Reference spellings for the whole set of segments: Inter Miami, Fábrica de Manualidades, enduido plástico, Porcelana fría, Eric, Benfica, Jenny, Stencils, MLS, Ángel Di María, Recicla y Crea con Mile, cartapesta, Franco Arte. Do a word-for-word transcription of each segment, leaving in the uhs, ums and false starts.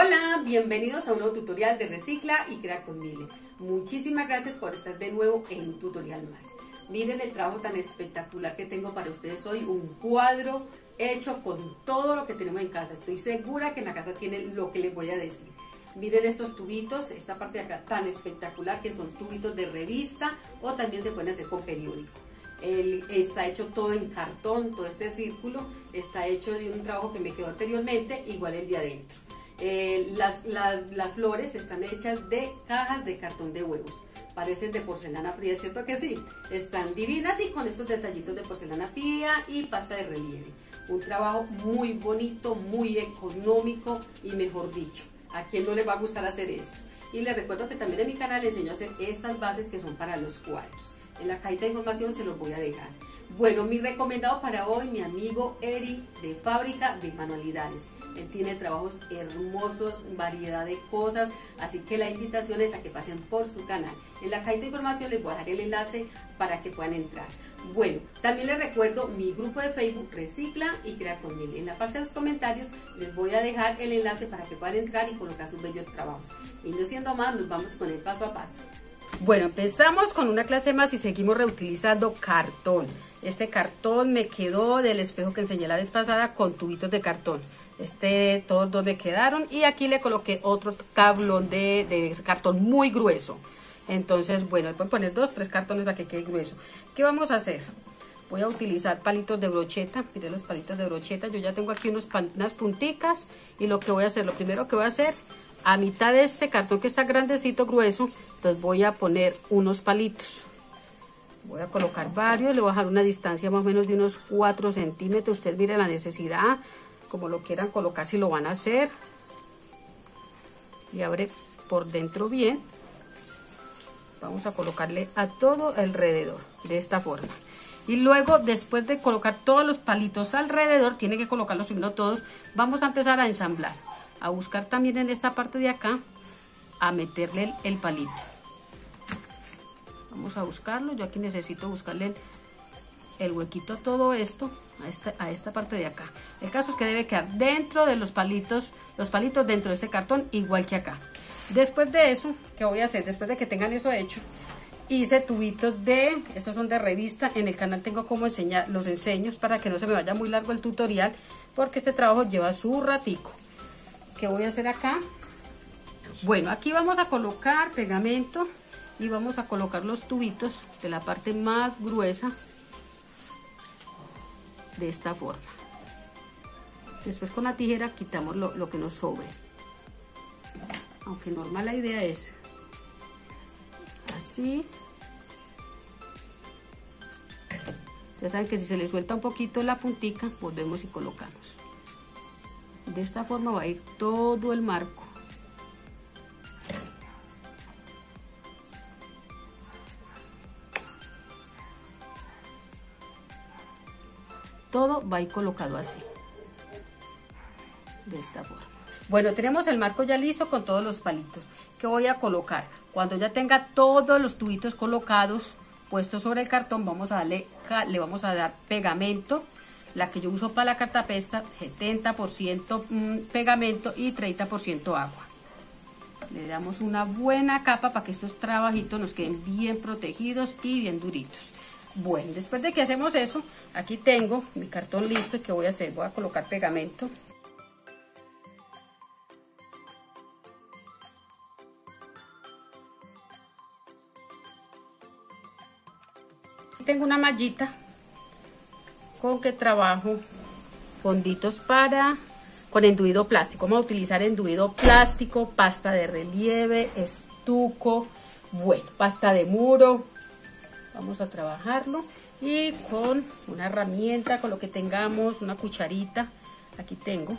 Hola, bienvenidos a un nuevo tutorial de Recicla y Crea con Mile. Muchísimas gracias por estar de nuevo en un tutorial más. Miren el trabajo tan espectacular que tengo para ustedes hoy, un cuadro hecho con todo lo que tenemos en casa. Estoy segura que en la casa tienen lo que les voy a decir. Miren estos tubitos, esta parte de acá tan espectacular que son tubitos de revista o también se pueden hacer con periódico. El, está hecho todo en cartón, todo este círculo está hecho de un trabajo que me quedó anteriormente, igual el de adentro. Eh, las, las, las flores están hechas de cajas de cartón de huevos, parecen de porcelana fría, ¿cierto que sí? Están divinas y con estos detallitos de porcelana fría y pasta de relieve. Un trabajo muy bonito, muy económico y mejor dicho, ¿a quién no le va a gustar hacer esto? Y les recuerdo que también en mi canal les enseño a hacer estas bases que son para los cuadros. En la cajita de información se los voy a dejar. Bueno, mi recomendado para hoy, mi amigo Eric de Fábrica de Manualidades. Él tiene trabajos hermosos, variedad de cosas, así que la invitación es a que pasen por su canal. En la cajita de información les voy a dejar el enlace para que puedan entrar. Bueno, también les recuerdo mi grupo de Facebook Recicla y Crea con Mile. En la parte de los comentarios les voy a dejar el enlace para que puedan entrar y colocar sus bellos trabajos. Y no siendo más, nos vamos con el paso a paso. Bueno, empezamos con una clase más y seguimos reutilizando cartón. Este cartón me quedó del espejo que enseñé la vez pasada con tubitos de cartón. Este, todos dos me quedaron y aquí le coloqué otro tablón de, de cartón muy grueso. Entonces, bueno, voy a poner dos, tres cartones para que quede grueso. ¿Qué vamos a hacer? Voy a utilizar palitos de brocheta. Miren los palitos de brocheta. Yo ya tengo aquí unos pan, unas punticas y lo que voy a hacer, lo primero que voy a hacer, a mitad de este cartón que está grandecito, grueso, entonces voy a poner unos palitos. Voy a colocar varios, le voy a dejar una distancia más o menos de unos cuatro centímetros. Ustedes miren la necesidad, como lo quieran colocar, si lo van a hacer. Y abre por dentro bien. Vamos a colocarle a todo alrededor, de esta forma. Y luego, después de colocar todos los palitos alrededor, tienen que colocarlos primero todos, vamos a empezar a ensamblar. A buscar también en esta parte de acá, a meterle el, el palito. Vamos a buscarlo, yo aquí necesito buscarle el, el huequito a todo esto, a esta, a esta parte de acá. El caso es que debe quedar dentro de los palitos, los palitos dentro de este cartón, igual que acá. Después de eso, ¿qué voy a hacer? Después de que tengan eso hecho, hice tubitos de, estos son de revista, en el canal tengo cómo enseñar, los enseños para que no se me vaya muy largo el tutorial, porque este trabajo lleva su ratico. ¿Qué voy a hacer acá? Bueno, aquí vamos a colocar pegamento y vamos a colocar los tubitos de la parte más gruesa de esta forma. Después con la tijera quitamos lo, lo que nos sobre. Aunque normal la idea es así. Ya saben que si se le suelta un poquito la puntica, volvemos y colocamos. De esta forma va a ir todo el marco. Todo va a ir colocado así. De esta forma. Bueno, tenemos el marco ya listo con todos los palitos. ¿Qué voy a colocar? Cuando ya tenga todos los tubitos colocados, puestos sobre el cartón, vamos a darle, le vamos a dar pegamento. La que yo uso para la cartapesta, setenta por ciento pegamento y treinta por ciento agua. Le damos una buena capa para que estos trabajitos nos queden bien protegidos y bien duritos. Bueno, después de que hacemos eso, aquí tengo mi cartón listo. ¿Qué voy a hacer? Voy a colocar pegamento. Tengo una mallita con que trabajo fonditos para con enduido plástico. Vamos a utilizar enduido plástico, pasta de relieve, estuco, bueno, pasta de muro. Vamos a trabajarlo y con una herramienta, con lo que tengamos, una cucharita. Aquí tengo.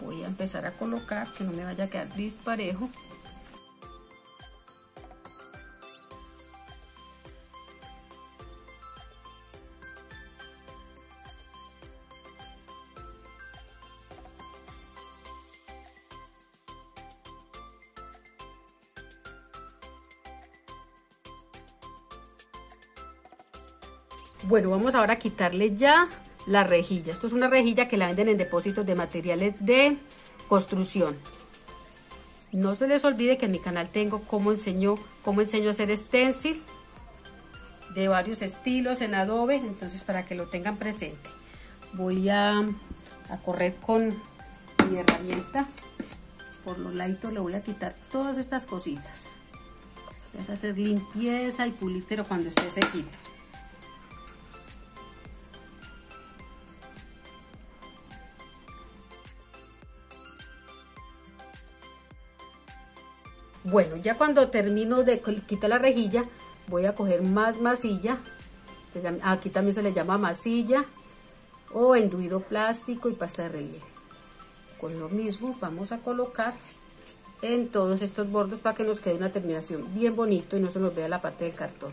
Voy a empezar a colocar que no me vaya a quedar disparejo. Bueno, vamos ahora a quitarle ya la rejilla. Esto es una rejilla que la venden en depósitos de materiales de construcción. No se les olvide que en mi canal tengo cómo enseño, cómo enseño a hacer stencil de varios estilos en adobe, entonces para que lo tengan presente. Voy a, a correr con mi herramienta. Por los laditos le voy a quitar todas estas cositas. Vas a hacer limpieza y pulir, pero cuando esté sequito. Bueno, ya cuando termino de quitar la rejilla, voy a coger más masilla. Aquí también se le llama masilla o enduido plástico y pasta de relieve. Con lo mismo vamos a colocar en todos estos bordes para que nos quede una terminación bien bonito y no se nos vea la parte del cartón.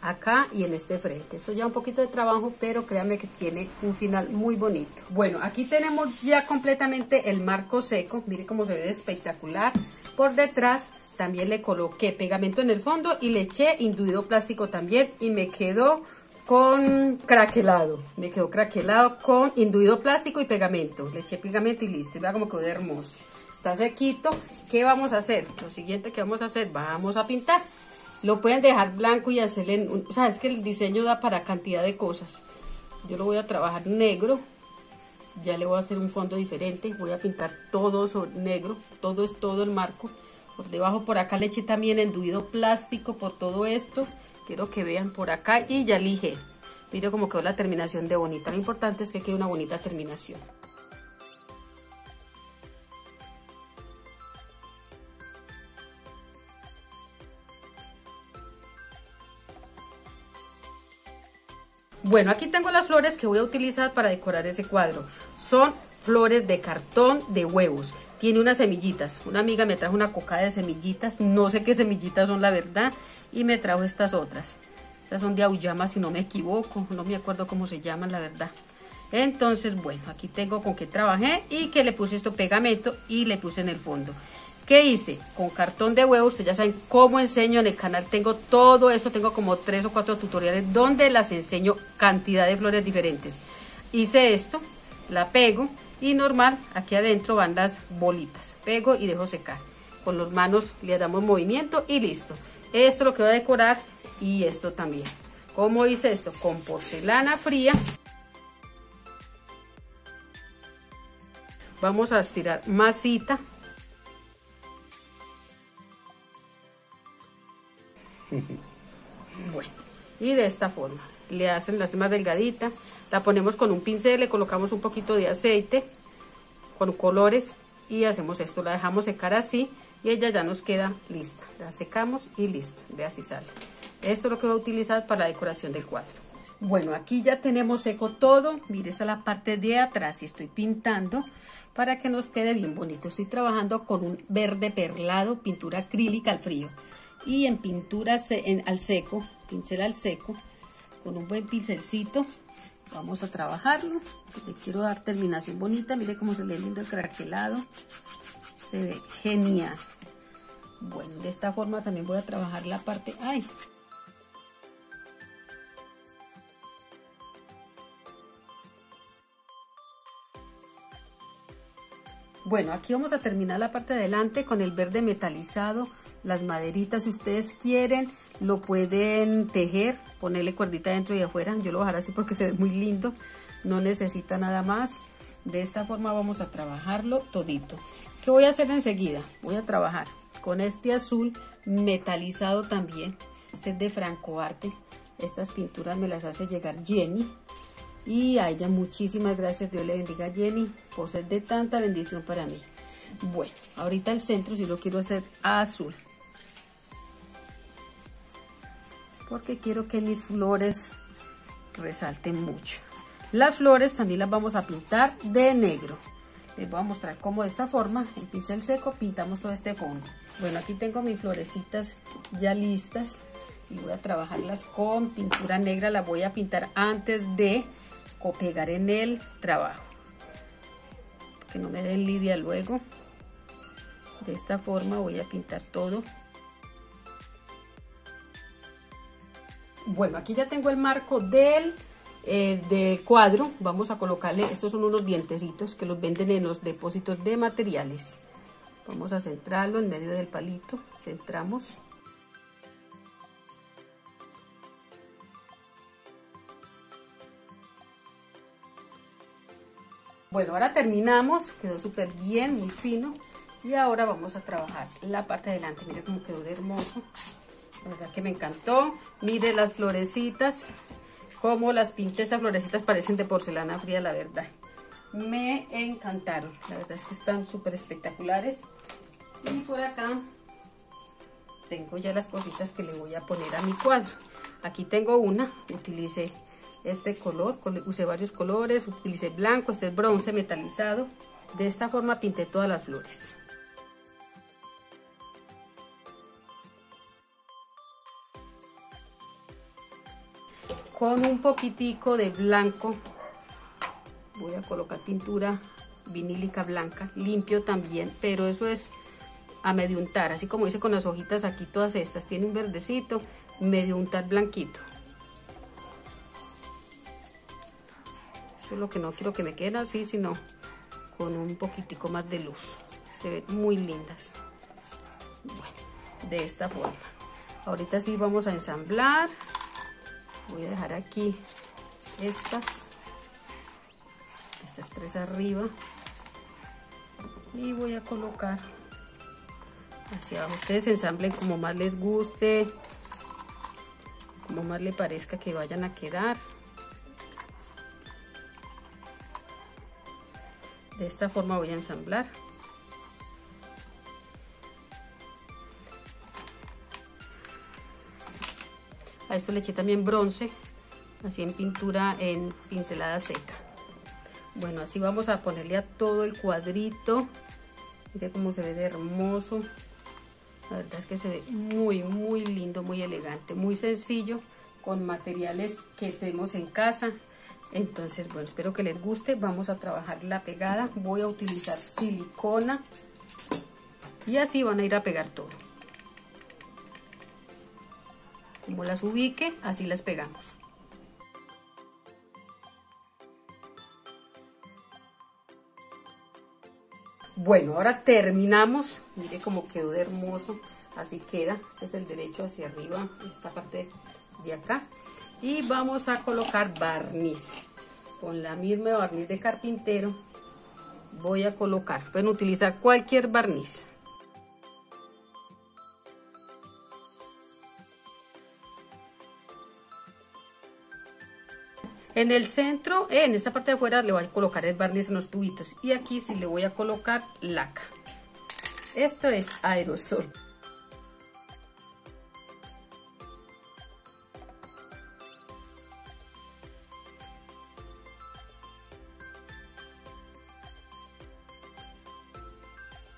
Acá y en este frente. Esto ya un poquito de trabajo, pero créanme que tiene un final muy bonito. Bueno, aquí tenemos ya completamente el marco seco. Miren cómo se ve espectacular. Por detrás también le coloqué pegamento en el fondo y le eché induido plástico también y me quedó con craquelado. Me quedó craquelado con induido plástico y pegamento. Le eché pegamento y listo. Y vea como quedó de hermoso. Está sequito. ¿Qué vamos a hacer? Lo siguiente que vamos a hacer, vamos a pintar. Lo pueden dejar blanco y hacerle... O sea, es que el diseño da para cantidad de cosas. Yo lo voy a trabajar negro. Ya le voy a hacer un fondo diferente. Voy a pintar todo sobre negro. Todo es todo el marco. Por debajo, por acá le eché también enduido plástico por todo esto. Quiero que vean por acá y ya lijé. Mire cómo quedó la terminación de bonita. Lo importante es que quede una bonita terminación. Bueno, aquí tengo las flores que voy a utilizar para decorar ese cuadro. Son flores de cartón de huevos. Tiene unas semillitas. Una amiga me trajo una cocada de semillitas. No sé qué semillitas son, la verdad. Y me trajo estas otras. Estas son de auyama, si no me equivoco. No me acuerdo cómo se llaman, la verdad. Entonces, bueno, aquí tengo con qué trabajé y que le puse esto pegamento y le puse en el fondo. ¿Qué hice? Con cartón de huevo, ustedes ya saben cómo enseño en el canal, tengo todo eso, tengo como tres o cuatro tutoriales donde las enseño cantidad de flores diferentes. Hice esto, la pego y normal, aquí adentro van las bolitas, pego y dejo secar. Con las manos le damos movimiento y listo. Esto es lo que voy a decorar y esto también. ¿Cómo hice esto? Con porcelana fría. Vamos a estirar masita. Bueno, y de esta forma le hacen la más delgadita, la ponemos con un pincel, le colocamos un poquito de aceite con colores y hacemos esto, la dejamos secar así y ella ya nos queda lista, la secamos y listo, ve, así sale. Esto es lo que voy a utilizar para la decoración del cuadro. Bueno, aquí ya tenemos seco todo, mire, esta es la parte de atrás y estoy pintando para que nos quede bien bonito. Estoy trabajando con un verde perlado, pintura acrílica al frío. Y en pintura en, al seco, pincel al seco, con un buen pincelcito, vamos a trabajarlo. Le quiero dar terminación bonita, mire cómo se le ve lindo el craquelado, se ve genial. Bueno, de esta forma también voy a trabajar la parte... ¡Ay! Bueno, aquí vamos a terminar la parte de adelante con el verde metalizado. Las maderitas, si ustedes quieren, lo pueden tejer, ponerle cuerdita dentro y afuera. Yo lo voy a dejar así porque se ve muy lindo, no necesita nada más. De esta forma vamos a trabajarlo todito. ¿Qué voy a hacer enseguida? Voy a trabajar con este azul metalizado también. Este es de Franco Arte. Estas pinturas me las hace llegar Jenny. Y a ella muchísimas gracias. Dios le bendiga a Jenny por ser de tanta bendición para mí. Bueno, ahorita el centro sí lo quiero hacer azul, porque quiero que mis flores resalten mucho. Las flores también las vamos a pintar de negro. Les voy a mostrar cómo de esta forma, en pincel seco, pintamos todo este fondo. Bueno, aquí tengo mis florecitas ya listas y voy a trabajarlas con pintura negra. Las voy a pintar antes de pegar en el trabajo, que no me den lidia luego. De esta forma voy a pintar todo. Bueno, aquí ya tengo el marco del eh, del cuadro vamos a colocarle, estos son unos dientecitos que los venden en los depósitos de materiales. Vamos a centrarlo en medio del palito, centramos. Bueno, ahora terminamos, quedó súper bien, muy fino. Y ahora vamos a trabajar la parte de delante. Mire cómo quedó de hermoso. La verdad que me encantó. Mire las florecitas, cómo las pinté. Estas florecitas parecen de porcelana fría, la verdad. Me encantaron. La verdad es que están súper espectaculares. Y por acá tengo ya las cositas que le voy a poner a mi cuadro. Aquí tengo una, utilicé este color, usé varios colores, utilicé blanco, este es bronce metalizado. De esta forma pinté todas las flores. Con un poquitico de blanco voy a colocar pintura vinílica blanca, limpio también, pero eso es a medio untar, así como hice con las hojitas aquí, todas estas tienen un verdecito, medio untar blanquito. Eso es lo que no quiero que me queden así, sino con un poquitico más de luz. Se ven muy lindas. Bueno, de esta forma. Ahorita sí vamos a ensamblar. Voy a dejar aquí estas, estas tres arriba. Y voy a colocar hacia abajo. Ustedes ensamblen como más les guste, como más les parezca que vayan a quedar. De esta forma voy a ensamblar. A esto le eché también bronce, así en pintura, en pincelada seca. Bueno, así vamos a ponerle a todo el cuadrito. Mire cómo se ve de hermoso. La verdad es que se ve muy, muy lindo, muy elegante, muy sencillo, con materiales que tenemos en casa. Entonces, bueno, espero que les guste. Vamos a trabajar la pegada. Voy a utilizar silicona y así van a ir a pegar todo. Como las ubique, así las pegamos. Bueno, ahora terminamos. Mire cómo quedó de hermoso. Así queda. Este es el derecho hacia arriba, esta parte de acá. Y vamos a colocar barniz. Con la misma barniz de carpintero voy a colocar, pueden utilizar cualquier barniz. En el centro, en esta parte de afuera, le voy a colocar el barniz en los tubitos. Y aquí sí le voy a colocar laca. Esto es aerosol.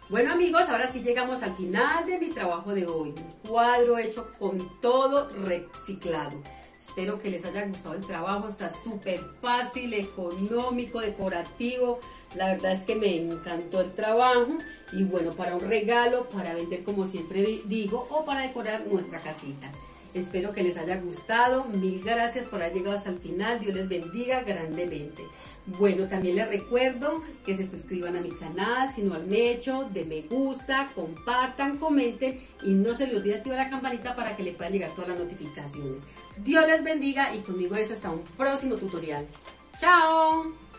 Bueno amigos, ahora sí llegamos al final de mi trabajo de hoy, un cuadro hecho con todo reciclado. Espero que les haya gustado el trabajo, está súper fácil, económico, decorativo, la verdad es que me encantó el trabajo y bueno, para un regalo, para vender como siempre digo o para decorar nuestra casita. Espero que les haya gustado, mil gracias por haber llegado hasta el final, Dios les bendiga grandemente. Bueno, también les recuerdo que se suscriban a mi canal si no lo han hecho, de me gusta, compartan, comenten y no se les olvide activar la campanita para que les puedan llegar todas las notificaciones. Dios les bendiga y conmigo es hasta un próximo tutorial. ¡Chao!